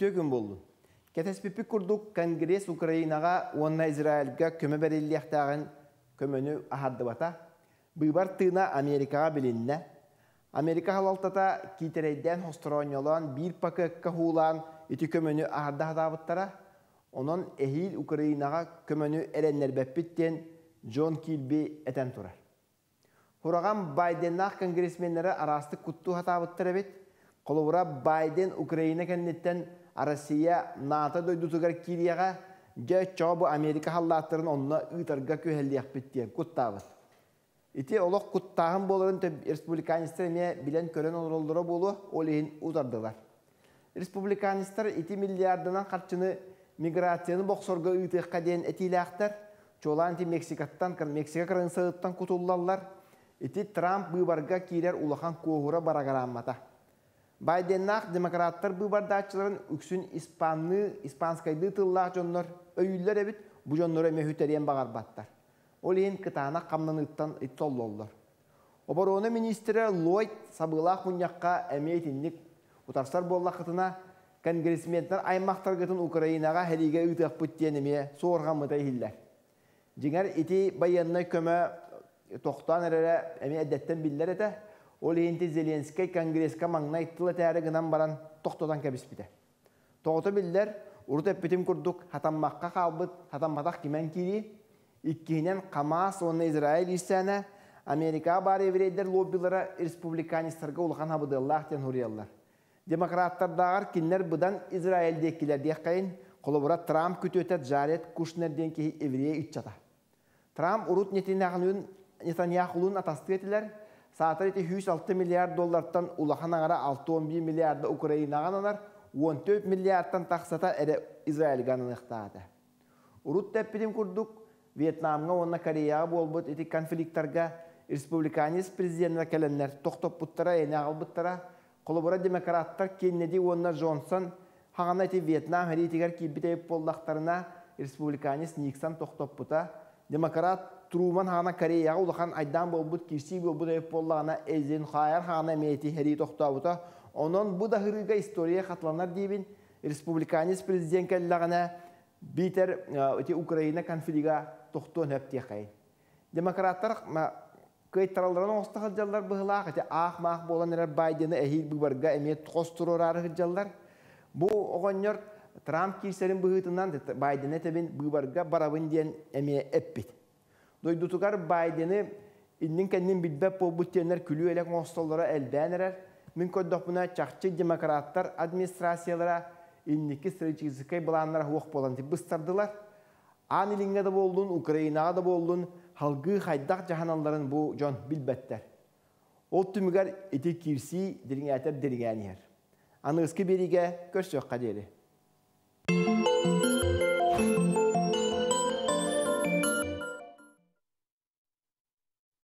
Bütün gün buldun. Ketes pipi kurduk, Kongres Ukraynağa, onunla İsrail'e köme veriliyahtarın kömünü ahaddı bata. Bıybar tığına Amerika'a bilinle. Amerika halaltata kitereyden hostoronyolan bir pakı kahulan iti kömünü ahadda hadavıttara. Onun ehil Ukraynağa kömünü erenler bebbitten John Kilby eten turar. Hurağan Biden'ın kongresmenleri arastık kuttu hatavıttara bit. Koluvra Biden Ukrayna kendinden Arasiya NATO duydutugar kiriyaga ge çoğu Amerika hallatların onunla ıtarga köhelliyek bittiyen kuttavız. İti oluk kuttağın boların Respublikanistlerine bilen kören onurullara bolu olihin utardılar. Respublikanistler iti milyardından karşını migrasyonu boksorga ıtıqqa den etiyle aktar. Çoğulan iti Meksika kırınsağıttan kutullarlar. İti Trump bıbarga kirer ulakan kohura baragaranmata. Biden'ın demokratlar bu bardakçıların üksün İspanskaydı tıllar jonlar öyüller ebit bu jonlara mehüteriyen bağar battar. Oleyin kıtağına kamlanıttan ittollarlar. Obarona ministre Lloyd sabıla kunyakka emeyetinlik utarsar bolla kıtına kongresmenler aymaqtar gıtın Ukraynağa helige ütüq bütyenime soğurğamıda hiller. Cinger iti bayanına köme toqtan erere eme eddetten biller ete. Oleyinti Zelenski Kongres'e mağna ittilat ergiden baran tohtodan kabisbide. Tohtu biller, uruta bitim kurduk, hatammakka kalbıt, hatammatak kimen kiri, ikkihinen Hamas onu İsrail işsene, Amerika bari vereyder lobilara Respublikanistlarga ulakan habıdallahten huriyallar. Demokratlar dağar kinler budan İsrail'dekiler deyakayın, kolubura Trump kütüötet Jared Kushner'den ki evriye itçata. Trump urut Netanyahu'nun atastığı etiler, Saatar iti 106 milyar dollardan ulakan ağara 6-11 milyarda Ukrayna'nın anar, 14 milyardan taksata ere İsrail'in ıhtaadı. Urut tepidim kurduk, Vietnam'a onunla Koreya'a bolbut iti konfliktarga, Respublikanist prezidentine gelenler toktop buttara, yeni ağıl buttara, kolubora demokratlar Kennedy onunla Johnson, hağına iti Vietnam heri itigar kibiteyip bollaklarına Respublikanist Nixon toktop buta, demokrat Truman hana Koreya'a ulakan aydan bolbut kirsi bolbut ayıp bollağına Eisenhower hana emeyeti heri tohtavuta. Onun bu da hırıga istoriye katılanlar deyibin. Respublikanist prezidentlerine biter Ukrayna konfliga tohtuğun hep deyekayın. Demokratlar kayıttaralarına osta hıcallar bıhılağ. Ağ mağ bolan erer Biden'ı ehil bıbarga emeyet kosturur arı hıcallar. Bu oğunyor Trump kirserin bıhıtından Biden'e tebin bıbarga barabın diyen emeye ebbit. Doydutukar Biden'i inin kendin bilbep bulbutyenler külü elek mostolara elden erer. Münkodok buna çakçı demokratlar administrasiyalara indiki stratejikay bulanlara huok bolandı bıstırdılar. An ilinge de boldun, Ukrayna'da da boldun, halgı haydak cahanalların bu can bilbetler. O tümüger eti kirsi dilingeter dilinganiyer. Anıskı birige görüşü kaderi.